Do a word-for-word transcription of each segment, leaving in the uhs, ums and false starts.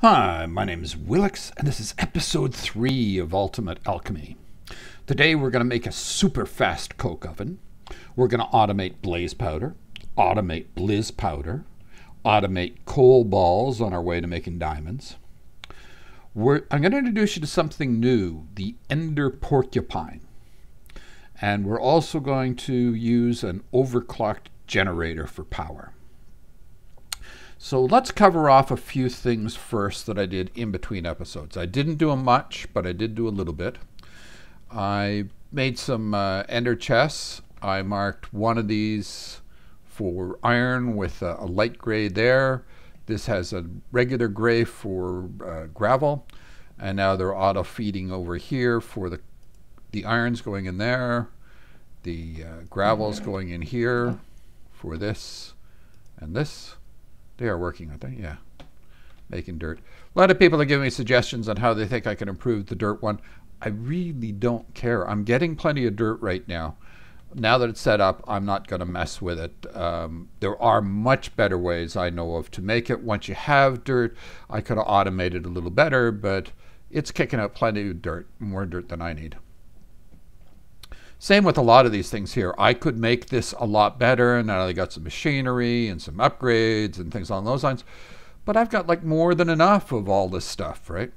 Hi, my name is Wilx, and this is episode three of Ultimate Alchemy. Today we're going to make a super fast Coke Oven. We're going to automate Blizz Powder, automate Blizz Powder, automate coal balls on our way to making diamonds. We're, I'm going to introduce you to something new, the Ender Porcupine. And we're also going to use an overclocked generator for power. So let's cover off a few things first that I did in between episodes. I didn't do much, but I did do a little bit. I made some uh, ender chests. I marked one of these for iron with a, a light gray there. This has a regular gray for uh, gravel. And now they're auto feeding over here for the, the irons going in there. The uh, gravel's going in here for this and this. They are working, aren't they? Yeah, making dirt. A lot of people are giving me suggestions on how they think I can improve the dirt one. I really don't care. I'm getting plenty of dirt right now. Now that it's set up, I'm not going to mess with it. Um, there are much better ways I know of to make it. Once you have dirt, I could have automated a little better, but it's kicking out plenty of dirt, more dirt than I need. Same with a lot of these things here. I could make this a lot better, and now I got some machinery and some upgrades and things along those lines, but I've got like more than enough of all this stuff, right?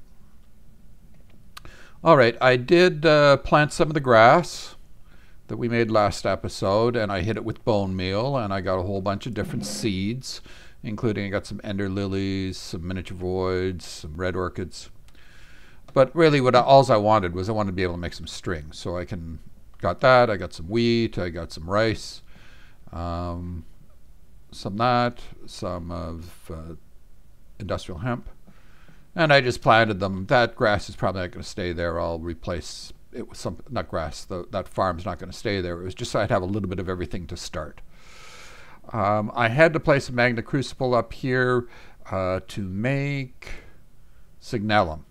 All right, I did uh, plant some of the grass that we made last episode, and I hit it with bone meal, and I got a whole bunch of different seeds, including I got some ender lilies, some miniature voids, some red orchids. But really, what I, alls I wanted was I wanted to be able to make some string, so I can. Got that, I got some wheat, I got some rice, um, some that, some of uh, industrial hemp, and I just planted them. That grass is probably not going to stay there. I'll replace it with some, not grass, the, that farm's not going to stay there. It was just so I'd have a little bit of everything to start. Um, I had to place a Magna Crucible up here uh, to make Signellum,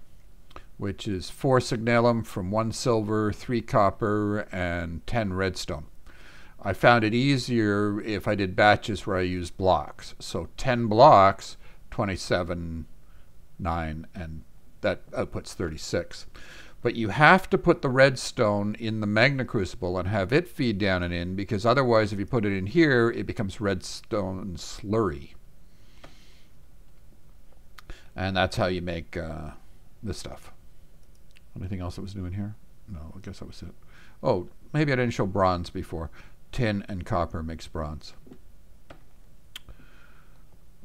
which is four signellum from one silver, three copper, and ten redstone. I found it easier if I did batches where I used blocks. So ten blocks, twenty-seven, nine, and that outputs thirty-six. But you have to put the redstone in the Magna Crucible and have it feed down and in, because otherwise if you put it in here, it becomes redstone slurry. And that's how you make uh, this stuff. Anything else that was new in here? No, I guess that was it. Oh, maybe I didn't show bronze before. Tin and copper makes bronze.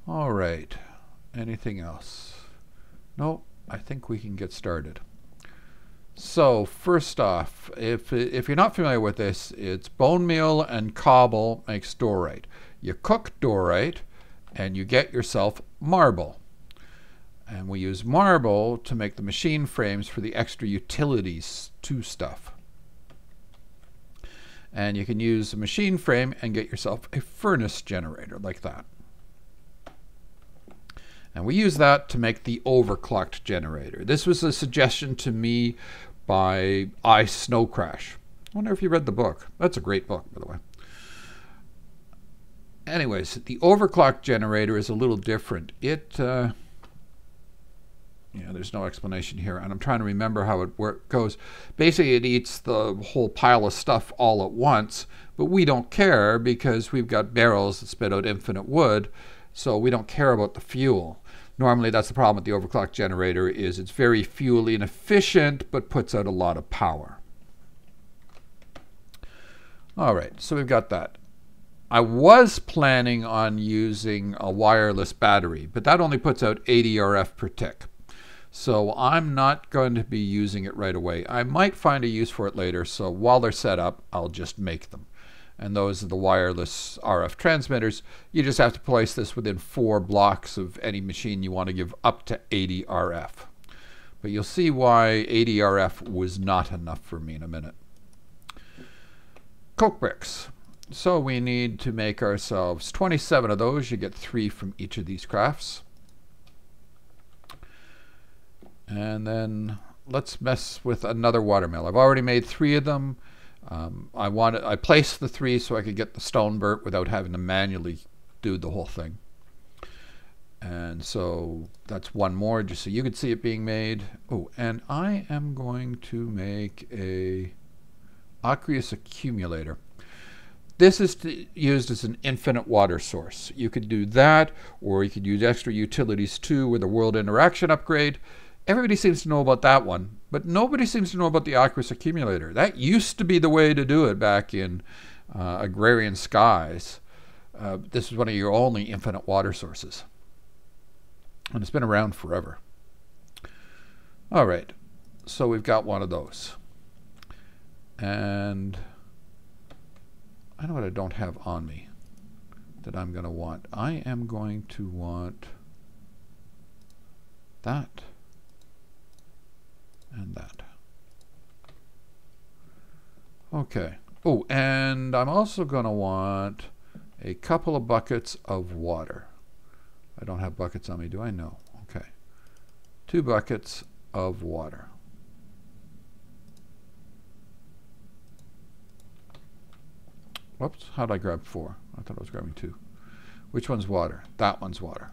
All right. Anything else? No, I think we can get started. So first off, if, if you're not familiar with this, it's bone meal and cobble makes dorite. You cook dorite and you get yourself marble. And we use marble to make the machine frames for the extra utilities to stuff. And you can use a machine frame and get yourself a furnace generator like that. And we use that to make the overclocked generator. This was a suggestion to me by iSnowcrash. I wonder if you read the book. That's a great book, by the way. Anyways, the overclocked generator is a little different. It... Uh, Yeah, there's no explanation here, and I'm trying to remember how it work goes. Basically, it eats the whole pile of stuff all at once, but we don't care because we've got barrels that spit out infinite wood, so we don't care about the fuel. Normally, that's the problem with the overclock generator, is it's very fuel inefficient, but puts out a lot of power. All right, so we've got that. I was planning on using a wireless battery, but that only puts out eighty R F per tick. So I'm not going to be using it right away. I might find a use for it later, so while they're set up, I'll just make them. And those are the wireless R F transmitters. You just have to place this within four blocks of any machine you want to give up to eighty R F. But you'll see why eighty R F was not enough for me in a minute. Coke bricks. So we need to make ourselves twenty-seven of those. You get three from each of these crafts. And then let's mess with another water mill. I've already made three of them. Um, I wanted, I placed the three so I could get the stone burnt without having to manually do the whole thing. And so that's one more just so you could see it being made. Oh, and I am going to make a Aqueous Accumulator. This is to, used as an infinite water source. You could do that, or you could use extra utilities too with a world interaction upgrade. Everybody seems to know about that one, but nobody seems to know about the Aqueous Accumulator. That used to be the way to do it back in uh, agrarian skies. Uh, this is one of your only infinite water sources. And it's been around forever. All right, so we've got one of those. And I know what I don't have on me that I'm going to want. I am going to want that and that. Okay. Oh, and I'm also going to want a couple of buckets of water. I don't have buckets on me, do I? No. Okay. Two buckets of water. Whoops, how did I grab four? I thought I was grabbing two. Which one's water? That one's water.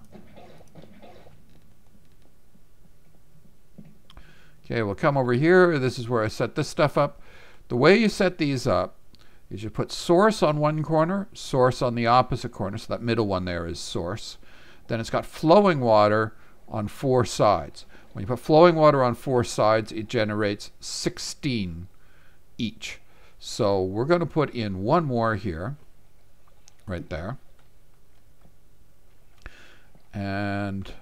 Okay, we'll come over here. This is where I set this stuff up. The way you set these up is you put source on one corner, source on the opposite corner, so that middle one there is source. Then it's got flowing water on four sides. When you put flowing water on four sides, it generates sixteen each. So we're going to put in one more here, right there. And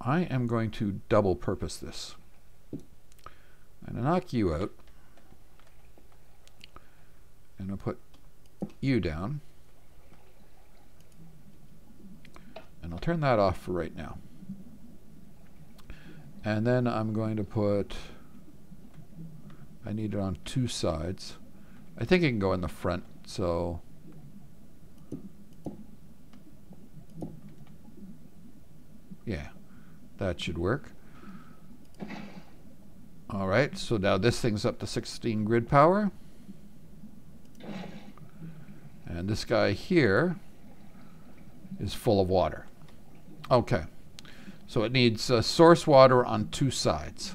I am going to double purpose this. I'm going to knock you out. And I'll put you down. And I'll turn that off for right now. And then I'm going to put... I need it on two sides. I think it can go in the front, so... Yeah, that should work. All right, so now this thing's up to sixteen grid power. And this guy here is full of water. Okay, so it needs uh, source water on two sides.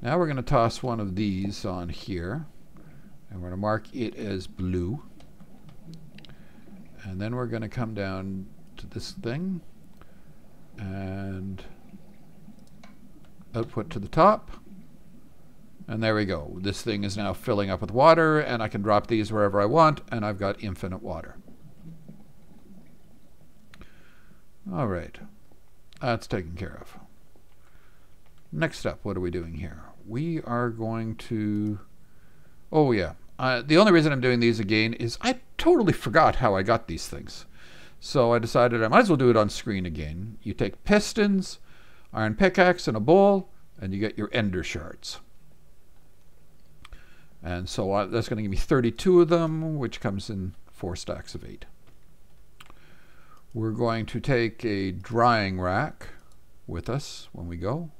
Now we're going to toss one of these on here, and we're going to mark it as blue. And then we're going to come down to this thing, and output to the top. And there we go. This thing is now filling up with water, and I can drop these wherever I want, and I've got infinite water. All right. That's taken care of. Next up, what are we doing here? We are going to... Oh, yeah. Uh, the only reason I'm doing these again is I totally forgot how I got these things. So I decided I might as well do it on screen again. You take pistons, iron pickaxe, and a bowl, and you get your ender shards. And so I, that's going to give me thirty-two of them, which comes in four stacks of eight. We're going to take a drying rack with us when we go.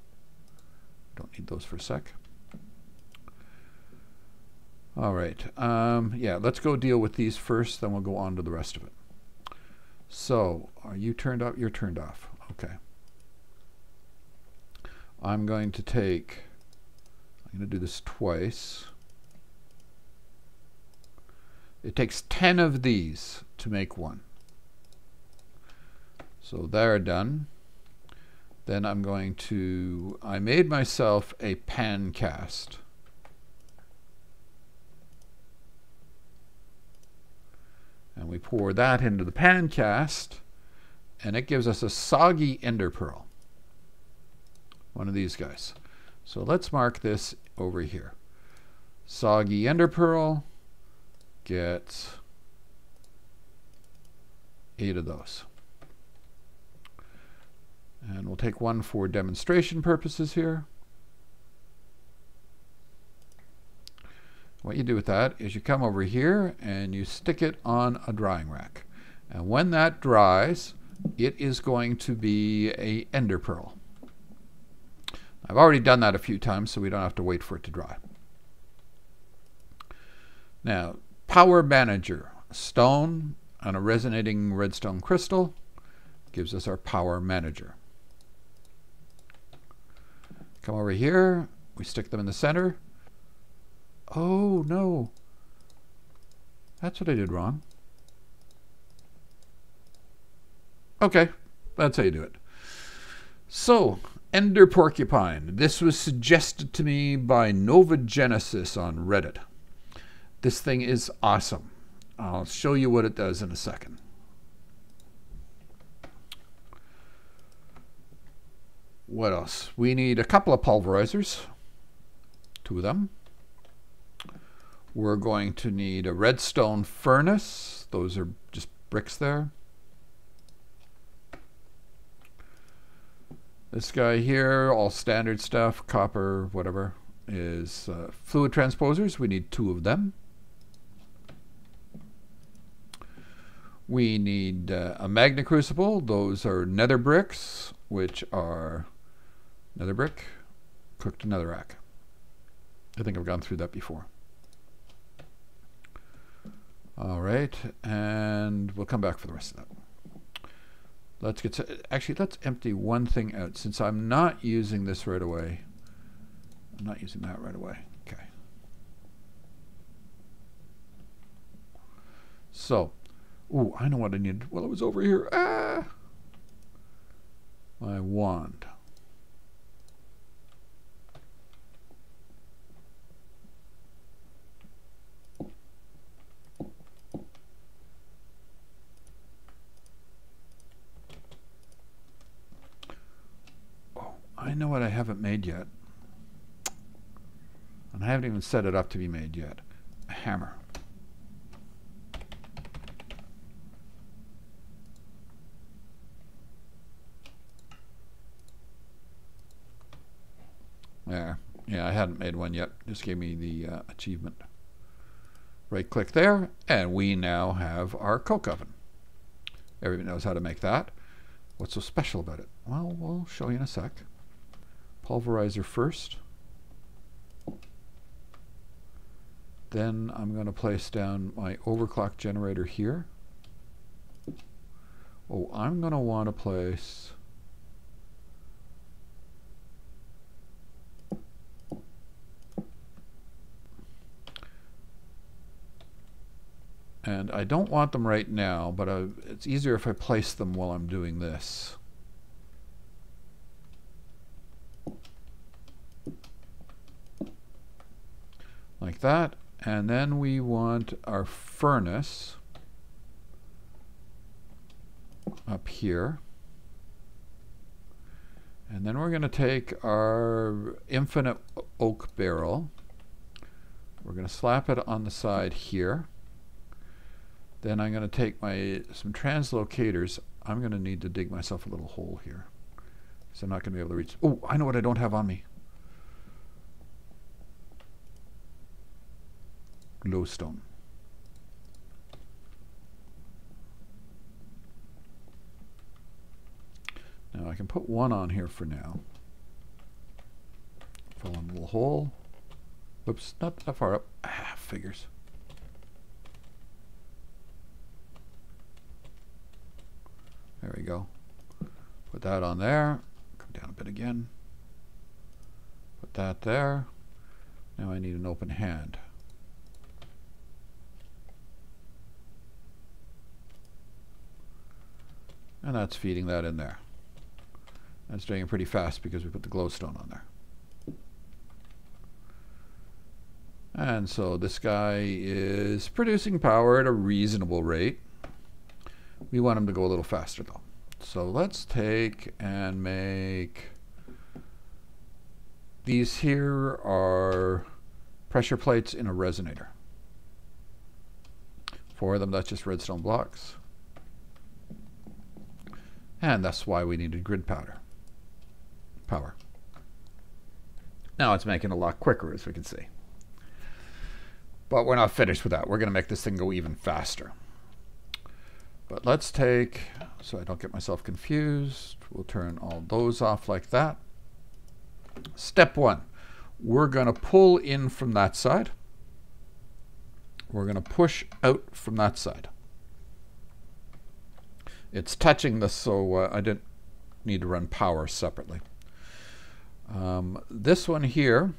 Don't need those for a sec. All right. Um, yeah, let's go deal with these first, then we'll go on to the rest of it. So, are you turned off? You're turned off. Okay. I'm going to take... I'm going to do this twice. It takes ten of these to make one. So, they're done. Then I'm going to, I made myself a pan cast. And we pour that into the pan cast, and it gives us a soggy ender pearl. One of these guys. So let's mark this over here. Soggy ender pearl gets eight of those. And we'll take one for demonstration purposes here. What you do with that is you come over here and you stick it on a drying rack. And when that dries, it is going to be a ender pearl. I've already done that a few times, so we don't have to wait for it to dry. Now, Power Manager, stone and a resonating redstone crystal. gives us our Power Manager. Come over here, we stick them in the center. Oh no, that's what I did wrong. Okay, that's how you do it. So, Ender Porcupine. This was suggested to me by Nova Genesis on Reddit. This thing is awesome. I'll show you what it does in a second. What else? We need a couple of pulverizers. Two of them. We're going to need a redstone furnace. Those are just bricks there. This guy here, all standard stuff, copper, whatever, is uh, fluid transposers. We need two of them. We need uh, a Magna Crucible. Those are nether bricks, which are nether brick, cooked netherrack. I think I've gone through that before. All right, and we'll come back for the rest of that. Let's get to, actually, let's empty one thing out since I'm not using this right away. I'm not using that right away. Okay. So, ooh, I know what I needed. Well, it was over here. Ah! My wand. I know what I haven't made yet, and I haven't even set it up to be made yet. A hammer. Yeah, yeah, I hadn't made one yet. Just gave me the uh, achievement. Right click there, and we now have our Coke Oven. Everybody knows how to make that. What's so special about it? Well, we'll show you in a sec. Pulverizer first. Then I'm going to place down my overclock generator here. Oh, I'm going to want to place and I don't want them right now, but I, it's easier if I place them while I'm doing this. Like that, and then we want our furnace up here, and then we're going to take our infinite oak barrel, we're going to slap it on the side here, then I'm going to take my some translocators. I'm going to need to dig myself a little hole here because I'm not going to be able to reach. Oh, I know what I don't have on me. Glowstone. Now I can put one on here for now. Fill in a little hole. Oops, not that far up. Ah, figures. There we go. Put that on there. Come down a bit again. Put that there. Now I need an open hand. And that's feeding that in there. That's doing it pretty fast because we put the glowstone on there. And so this guy is producing power at a reasonable rate. We want him to go a little faster though. So let's take and make... These here are pressure plates in a resonator. Four of them, that's just redstone blocks. And that's why we needed grid powder. Power. Now it's making it a lot quicker, as we can see. But we're not finished with that. We're going to make this thing go even faster. But let's take, so I don't get myself confused, we'll turn all those off like that. Step one, we're going to pull in from that side. We're going to push out from that side. it's touching this, so uh, I didn't need to run power separately. Um, this one here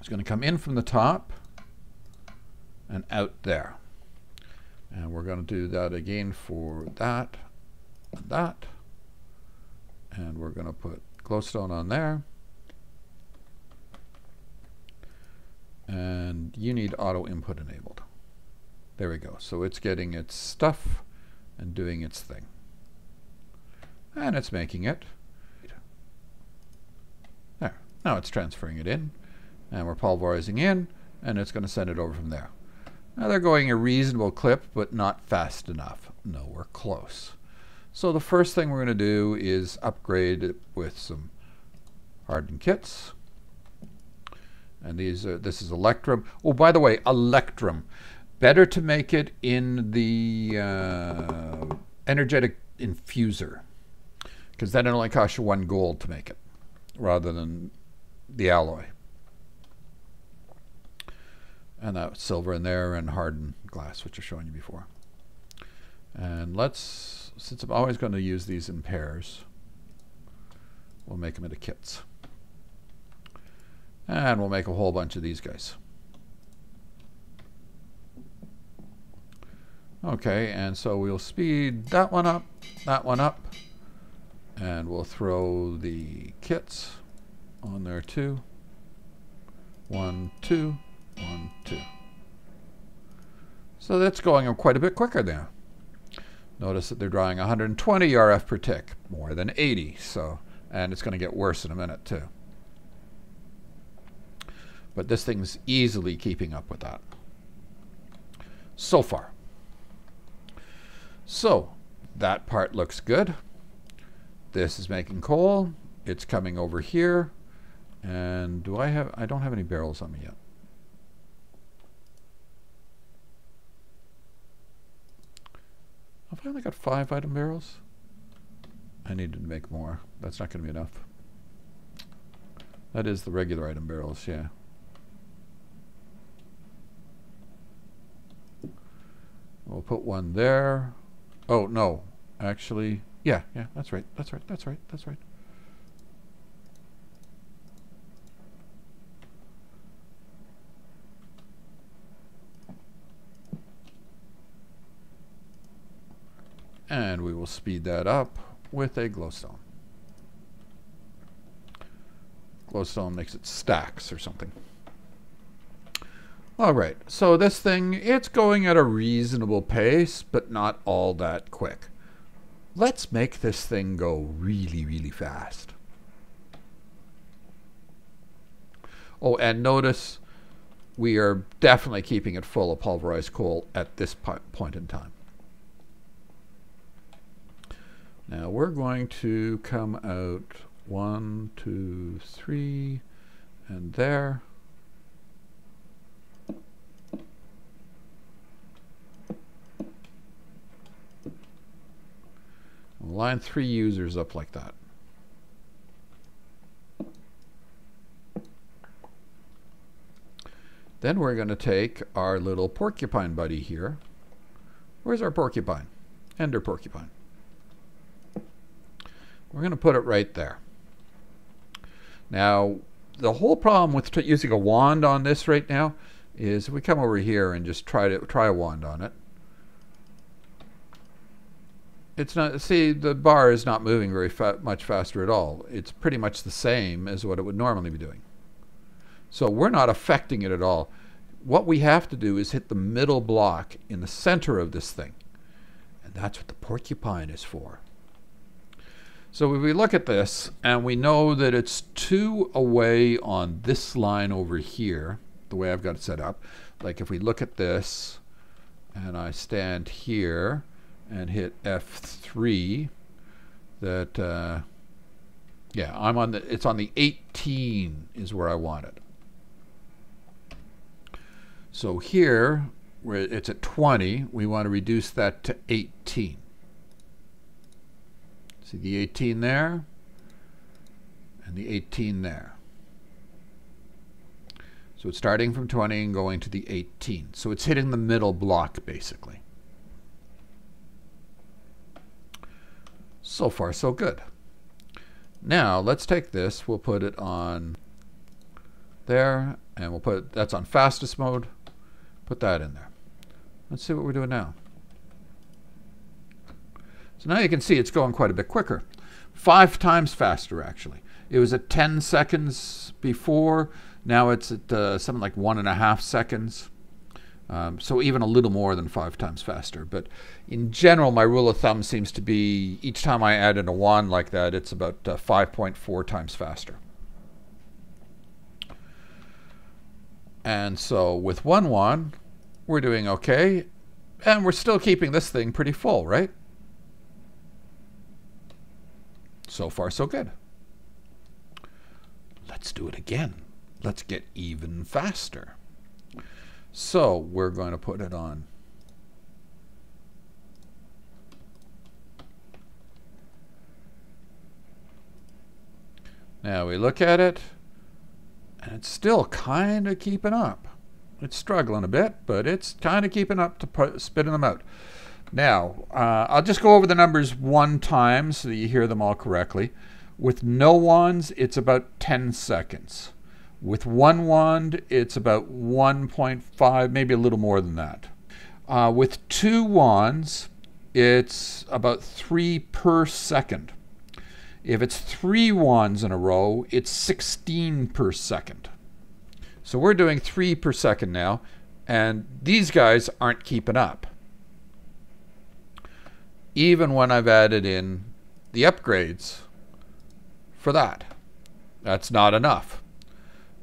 is going to come in from the top and out there. And we're going to do that again for that and that. And we're going to put glowstone on there. And you need auto input enabled. There we go. So it's getting its stuff and doing its thing. And it's making it. There. Now it's transferring it in. And we're pulverizing in. And it's going to send it over from there. Now they're going a reasonable clip, but not fast enough. Nowhere close. So the first thing we're going to do is upgrade it with some hardened kits. And these are, this is Electrum. Oh, by the way, Electrum. Better to make it in the uh, energetic infuser, because that only costs you one gold to make it, rather than the alloy. And that silver in there and hardened glass, which I've shown you before. And let's, since I'm always going to use these in pairs, we'll make them into kits. And we'll make a whole bunch of these guys. Okay, and so we'll speed that one up, that one up, and we'll throw the kits on there too. One, two, one, two. So that's going quite a bit quicker now. Notice that they're drawing one hundred twenty R F per tick, more than eighty, so, and it's going to get worse in a minute too. But this thing's easily keeping up with that so far. So that part looks good. This is making coal. It's coming over here. And do I have, I don't have any barrels on me yet. I've only got five item barrels. I needed to make more. That's not going to be enough. That is the regular item barrels, yeah. We'll put one there. Oh, no. Actually, yeah, yeah, that's right. That's right. That's right. That's right. And we will speed that up with a glowstone. Glowstone makes it stacks or something. All right, so this thing, it's going at a reasonable pace, but not all that quick. Let's make this thing go really, really fast. Oh, and notice we are definitely keeping it full of pulverized coal at this point in time. Now we're going to come out one, two, three, and there. Line three users up like that. Then we're going to take our little porcupine buddy here. Where's our porcupine? Ender porcupine. We're going to put it right there. Now, the whole problem with using a wand on this right now is if we come over here and just try to try a wand on it. It's not, see, the bar is not moving very fa much faster at all. It's pretty much the same as what it would normally be doing. So we're not affecting it at all. What we have to do is hit the middle block in the center of this thing. And that's what the porcupine is for. So if we look at this, and we know that it's two away on this line over here, the way I've got it set up. Like if we look at this, and I stand here, and hit F three, that, uh, yeah, I'm on the, it's on the eighteen is where I want it. So here, where it's at twenty, we want to reduce that to eighteen. See the eighteen there, and the eighteen there. So it's starting from twenty and going to the eighteen. So it's hitting the middle block, basically. So far, so good. Now, let's take this. We'll put it on there, and we'll put that's on fastest mode. Put that in there. Let's see what we're doing now. So now you can see it's going quite a bit quicker. Five times faster, actually. It was at ten seconds before. Now it's at uh, something like one and a half seconds. Um, so even a little more than five times faster. But in general, my rule of thumb seems to be each time I add in a wand like that, it's about uh, five point four times faster. And so with one wand, we're doing okay. And we're still keeping this thing pretty full, right? So far, so good. Let's do it again. Let's get even faster. So we're going to put it on now. We look at it and it's still kind of keeping up. It's struggling a bit, but it's kind of keeping up to spitting them out. Now uh, I'll just go over the numbers one time so that you hear them all correctly. With no wands, it's about ten seconds. With one wand, it's about one point five, maybe a little more than that. Uh, with two wands, it's about three per second. If it's three wands in a row, it's sixteen per second. So we're doing three per second now, and these guys aren't keeping up. Even when I've added in the upgrades for that, that's not enough.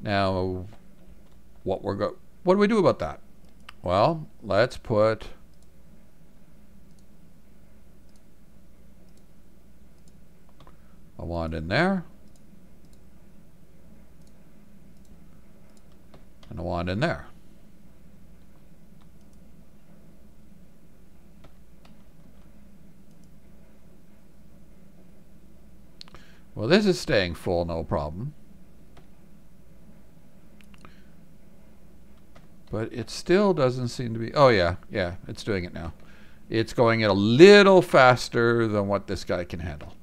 Now, what we're go what do we do about that? Well, let's put a wand in there, and a wand in there. Well, this is staying full, no problem. But it still doesn't seem to be... Oh, yeah, yeah, it's doing it now. It's going at a little faster than what this guy can handle.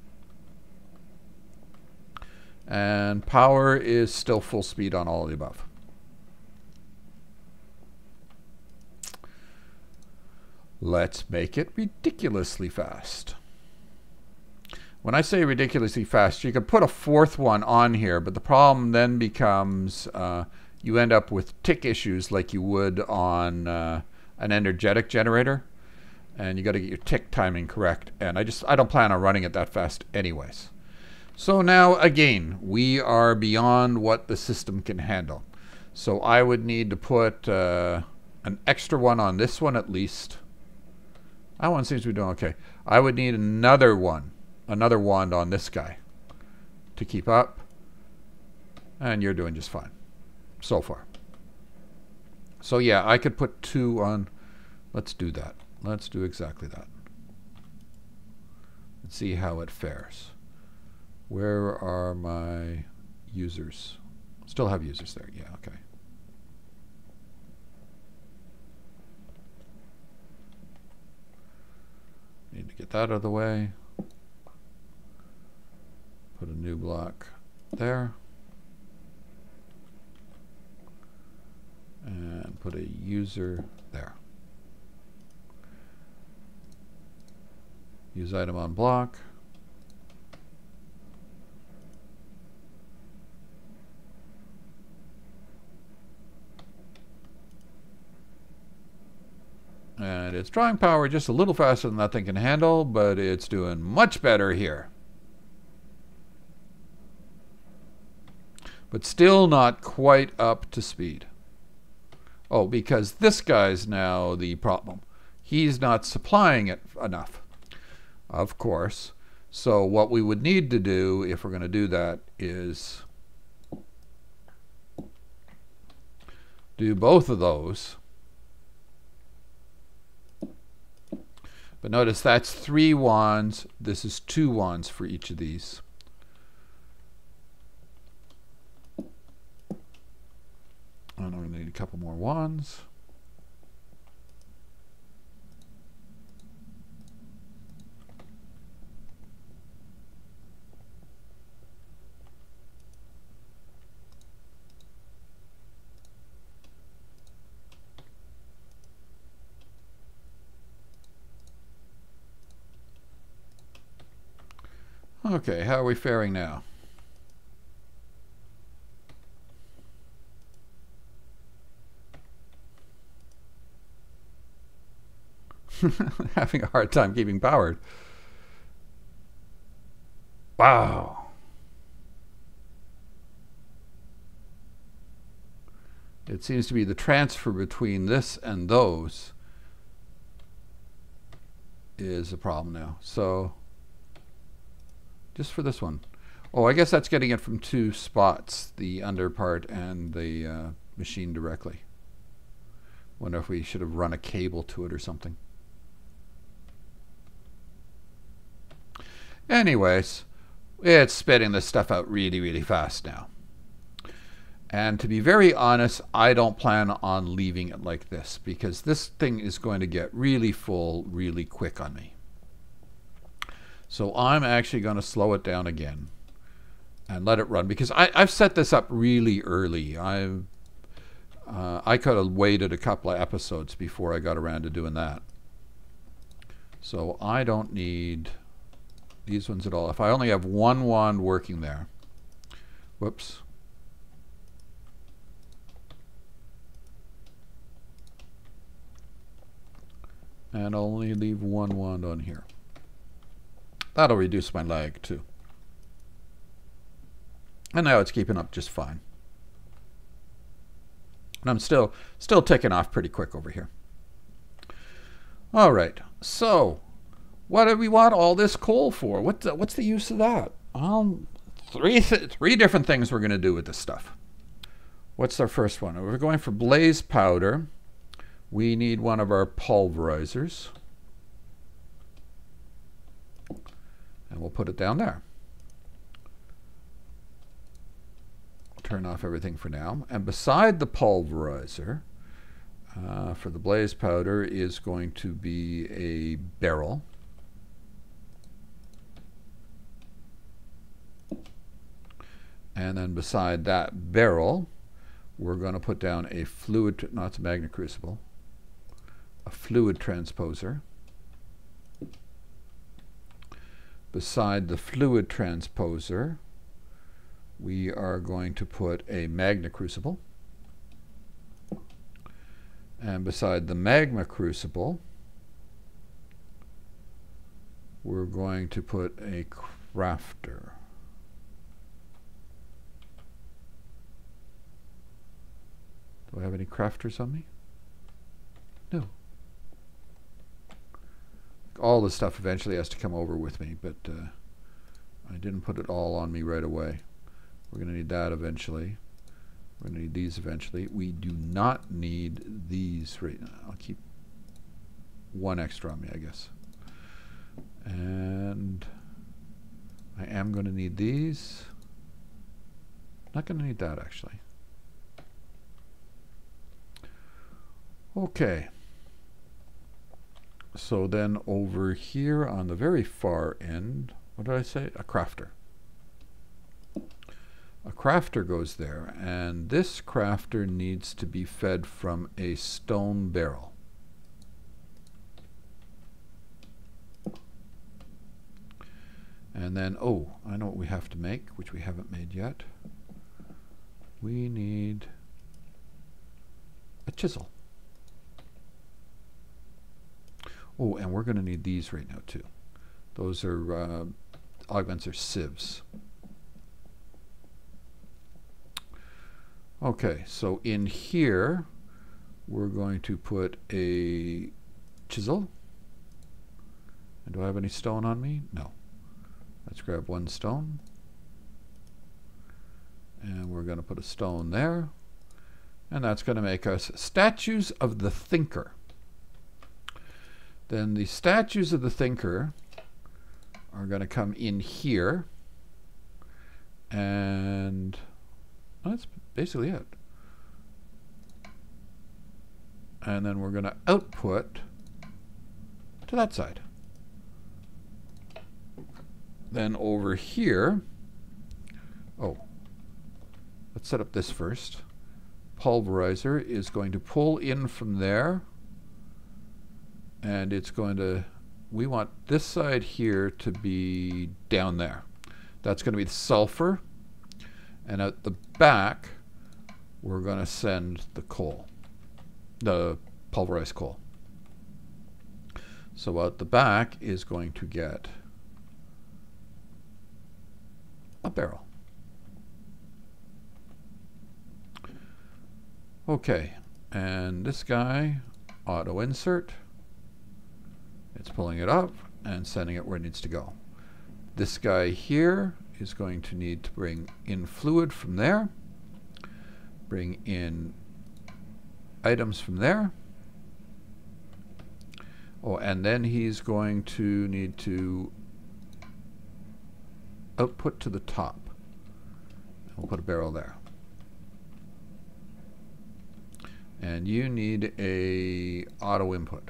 And power is still full speed on all of the above. Let's make it ridiculously fast. When I say ridiculously fast, you could put a fourth one on here, but the problem then becomes... Uh, you end up with tick issues like you would on uh, an energetic generator, and you got to get your tick timing correct. And I just I don't plan on running it that fast anyways. So now again, we are beyond what the system can handle. So I would need to put uh, an extra one on this one at least. That one seems to be doing okay. I would need another one, another wand on this guy to keep up, and you're doing just fine. So far. So yeah, I could put two on. Let's do that. Let's do exactly that. Let's see how it fares. Where are my users? Still have users there. Yeah, okay. Need to get that out of the way. Put a new block there. And put a user there. Use item on block. And it's drawing power just a little faster than that thing can handle, but it's doing much better here. But still not quite up to speed. Oh, because this guy's now the problem. He's not supplying it enough, of course. So what we would need to do, if we're going to do that, is do both of those. But notice that's three wands. This is two wands for each of these. I'm going to need a couple more wands. Okay, how are we faring now? Having a hard time keeping powered. Wow. It seems to be the transfer between this and those is a problem now. So just for this one. Oh, I guess that's getting it from two spots, the under part and the uh, machine directly. Wonder if we should have run a cable to it or something. Anyways, it's spitting this stuff out really, really fast now. And to be very honest, I don't plan on leaving it like this, because this thing is going to get really full really quick on me. So I'm actually going to slow it down again and let it run, because I, I've set this up really early. I've, uh, I could have waited a couple of episodes before I got around to doing that. So I don't need these ones at all. If I only have one wand working there. Whoops. And I'll only leave one wand on here. That'll reduce my lag too. And now it's keeping up just fine. And I'm still still ticking off pretty quick over here. All right. So, what do we want all this coal for? What's the, what's the use of that? Um, three, th three different things we're going to do with this stuff. What's our first one? We're going for Blizz Powder. We need one of our pulverizers. And we'll put it down there. Turn off everything for now. And beside the pulverizer, uh, for the Blizz Powder, is going to be a barrel. And then beside that barrel, we're going to put down a fluid, no, it's a Magna Crucible, a Fluid Transposer. Beside the Fluid Transposer, we are going to put a Magna Crucible. And beside the Magma Crucible, we're going to put a crafter. Do I have any crafters on me? No. All this stuff eventually has to come over with me, but uh, I didn't put it all on me right away. We're going to need that eventually. We're going to need these eventually. We do not need these right now. I'll keep one extra on me, I guess. And I am going to need these. Not going to need that, actually. Okay, so then over here on the very far end, what did I say? A crafter. A crafter goes there, and this crafter needs to be fed from a stone barrel. And then, oh, I know what we have to make, which we haven't made yet. We need a chisel. Oh, and we're going to need these right now, too. Those are, uh, augments are sieves. Okay, so in here, we're going to put a chisel. And do I have any stone on me? No. Let's grab one stone. And we're going to put a stone there. And that's going to make us Statues of the Thinker. Then the Statues of the Thinker are going to come in here, and that's basically it. And then we're going to output to that side. Then over here, oh, let's set up this first. Pulverizer is going to pull in from there. And it's going to, we want this side here to be down there. That's going to be the sulfur. And at the back, we're going to send the coal, the pulverized coal. So at the back is going to get a barrel. Okay, and this guy, auto insert. It's pulling it up and sending it where it needs to go. This guy here is going to need to bring in fluid from there, bring in items from there. Oh, and then he's going to need to output to the top. We'll put a barrel there. And you need a auto input.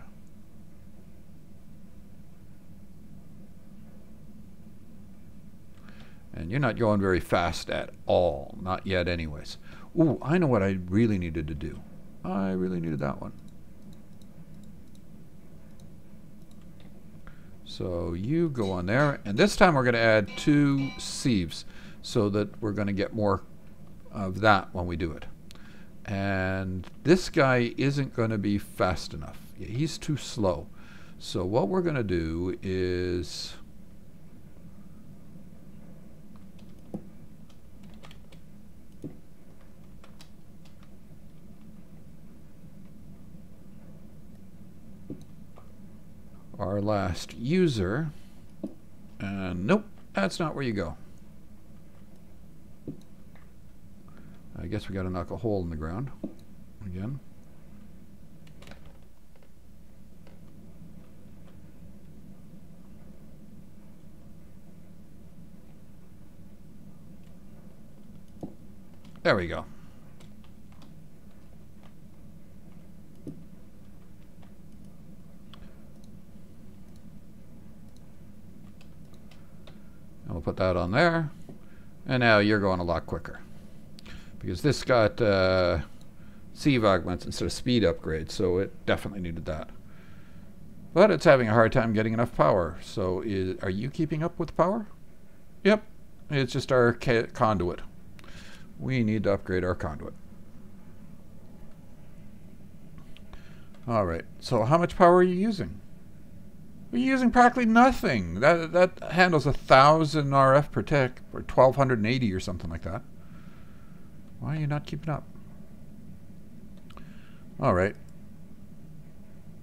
And you're not going very fast at all. Not yet anyways. Ooh, I know what I really needed to do. I really needed that one. So you go on there. And this time we're going to add two sieves so that we're going to get more of that when we do it. And this guy isn't going to be fast enough. He's too slow. So what we're going to do is our last user. And nope, that's not where you go. I guess we got to knock a hole in the ground again. There we go. And we'll put that on there. And now you're going a lot quicker, because this got uh, sieve augments instead of speed upgrade, so it definitely needed that. But it's having a hard time getting enough power, so is, are you keeping up with power? Yep, it's just our ca conduit. We need to upgrade our conduit. Alright, so how much power are you using? You're using practically nothing. That, that handles one thousand R F per tick, or twelve eighty or something like that. Why are you not keeping up? All right.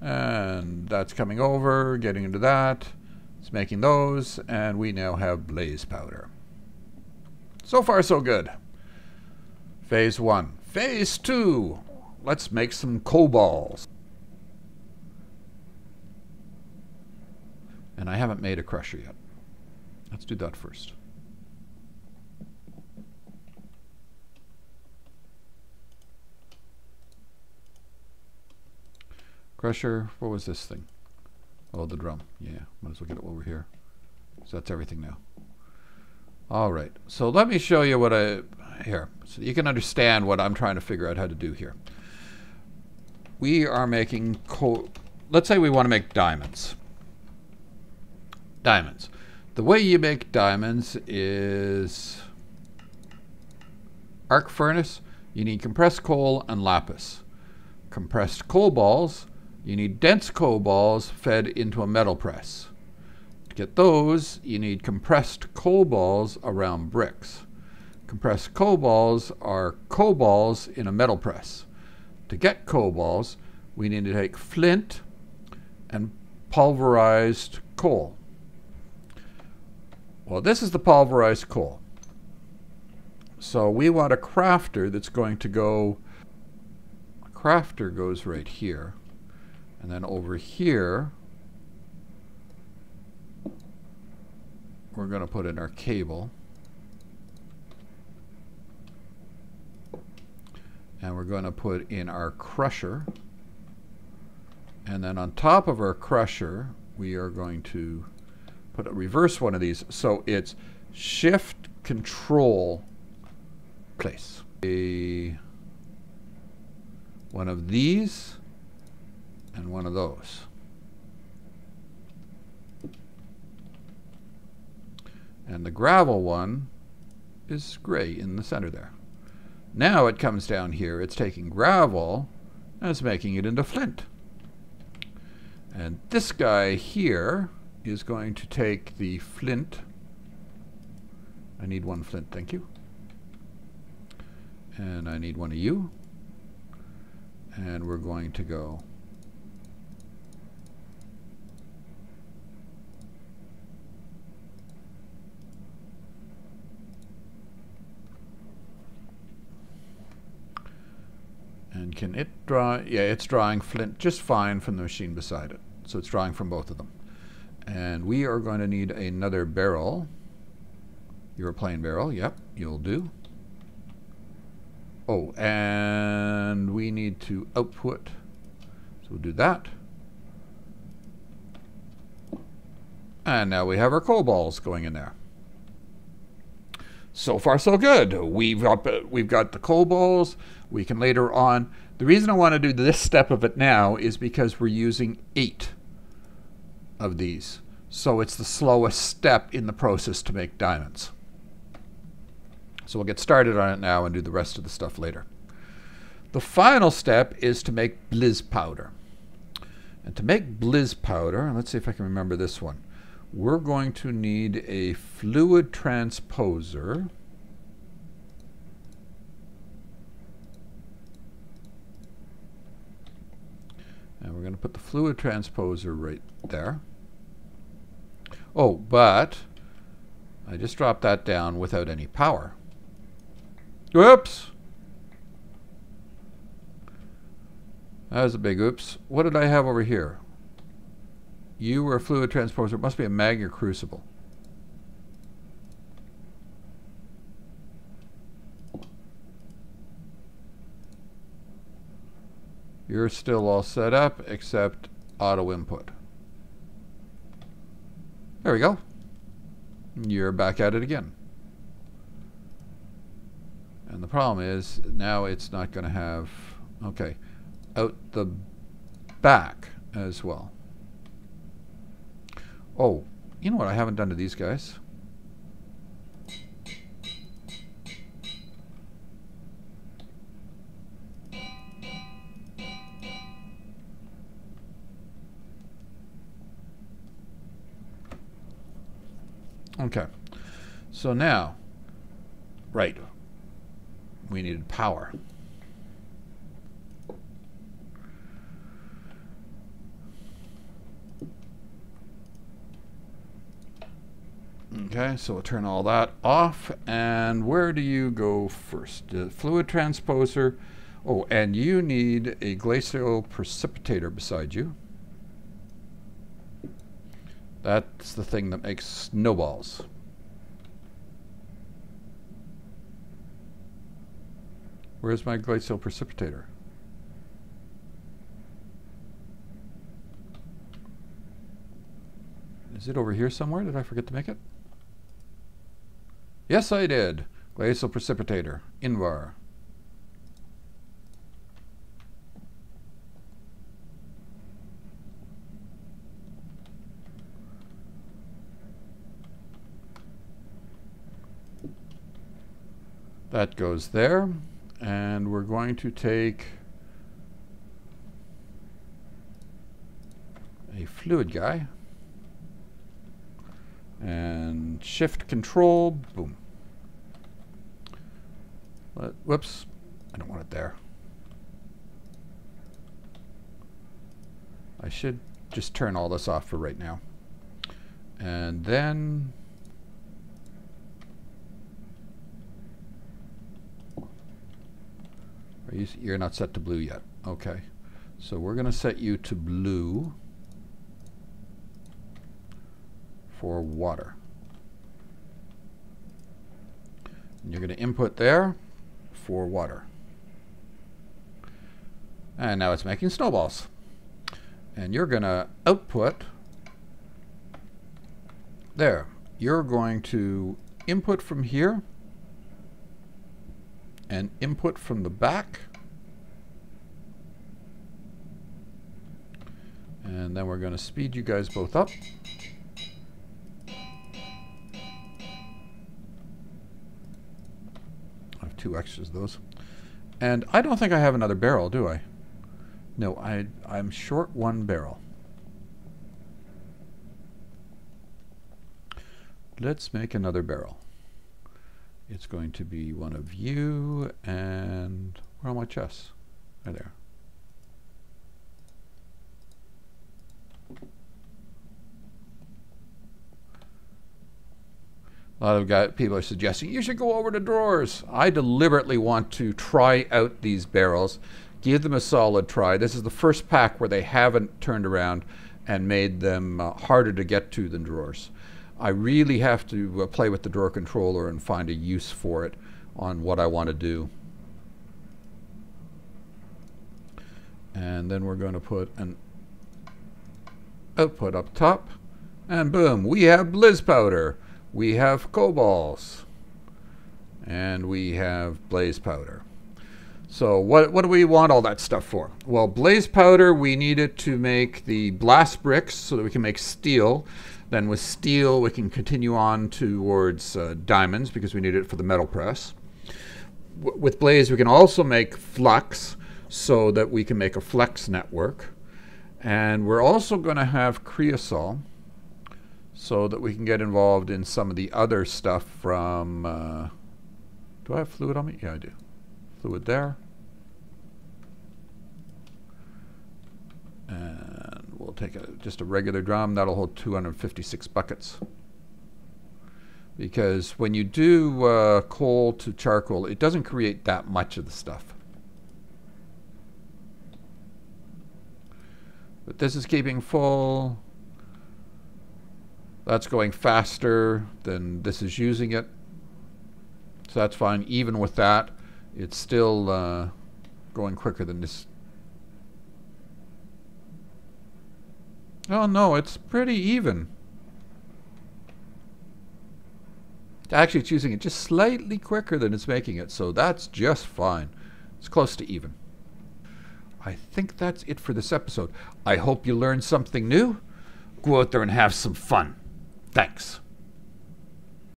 And that's coming over, getting into that. It's making those, and we now have Blizz Powder. So far, so good. Phase one. Phase two. Let's make some coballs. And I haven't made a crusher yet. Let's do that first. Crusher, what was this thing? Oh, the drum. Yeah, might as well get it over here. So that's everything now. All right, so let me show you what I... Here, so you can understand what I'm trying to figure out how to do here. We are making... Co Let's say we want to make diamonds. Diamonds. The way you make diamonds is... Arc furnace, you need compressed coal and lapis. Compressed coal balls... You need dense coal balls fed into a metal press. To get those, you need compressed coal balls around bricks. Compressed coal balls are coal balls in a metal press. To get coal balls, we need to take flint and pulverized coal. Well, this is the pulverized coal. So we want a crafter that's going to go... A crafter goes right here. And then over here, we're going to put in our cable. And we're going to put in our crusher. And then on top of our crusher, we are going to put a reverse one of these. So it's shift, control, place. A, one of these. And one of those. and the gravel one is gray in the center there. Now it comes down here, it's taking gravel and it's making it into flint. And this guy here is going to take the flint. I need one flint, thank you. And I need one of you. And we're going to go and can it draw? Yeah, it's drawing flint just fine from the machine beside it. So it's drawing from both of them. And we are going to need another barrel. You're a plain barrel, yep, you'll do. Oh, and we need to output. So we'll do that. And now we have our coal balls going in there. So far, so good. We've up, we've got the coal balls. We can later on. The reason I want to do this step of it now is because we're using eight of these. So it's the slowest step in the process to make diamonds. So we'll get started on it now and do the rest of the stuff later. The final step is to make blizz powder. And to make blizz powder, let's see if I can remember this one. We're going to need a fluid transposer. And we're going to put the fluid transposer right there. Oh, but I just dropped that down without any power. Oops! That was a big oops. What did I have over here? You were a fluid transposer. It must be a Magna Crucible. You're still all set up, except auto input. There we go. You're back at it again. And the problem is, now it's not going to have... Okay. Out the back as well. Oh, you know what I haven't done to these guys? Okay. So now, right, we needed power. Okay, so we'll turn all that off. And where do you go first? The fluid transposer. Oh, and you need a glacial precipitator beside you. That's the thing that makes snowballs. Where's my glacial precipitator? Is it over here somewhere? Did I forget to make it? Yes, I did. Glacial Precipitator. Invar. That goes there. And we're going to take a fluid guy. And shift control, boom. Let, whoops, I don't want it there. I should just turn all this off for right now. And then are you, you're not set to blue yet. Okay, so we're gonna set you to blue for water. And you're going to input there for water. And now it's making snowballs. And you're going to output there. You're going to input from here and input from the back. And then we're going to speed you guys both up. two extras of those. And I don't think I have another barrel, do I? No, I, I'm short one barrel. Let's make another barrel. It's going to be one of you, and where are my chests? Right there. A lot of guys, people are suggesting you should go over to drawers. I deliberately want to try out these barrels, give them a solid try. This is the first pack where they haven't turned around and made them uh, harder to get to than drawers. I really have to uh, play with the drawer controller and find a use for it on what I want to do. And then we're going to put an output up top. And boom, we have Blizz Powder. We have Coballs. And we have Blaze Powder. So what, what do we want all that stuff for? Well, Blaze Powder, we need it to make the blast bricks so that we can make steel. Then with steel, we can continue on towards uh, diamonds because we need it for the metal press. W with Blaze, we can also make flux so that we can make a flex network. And we're also going to have creosol so that we can get involved in some of the other stuff from... Uh, do I have fluid on me? Yeah, I do. Fluid there. And we'll take a, just a regular drum. That'll hold two hundred fifty-six buckets. Because when you do uh, coal to charcoal, it doesn't create that much of the stuff. But this is keeping full. That's going faster than this is using it. So that's fine. Even with that, it's still uh, going quicker than this. Oh no, it's pretty even. Actually, it's using it just slightly quicker than it's making it, so that's just fine. It's close to even. I think that's it for this episode. I hope you learned something new. Go out there and have some fun. Thanks.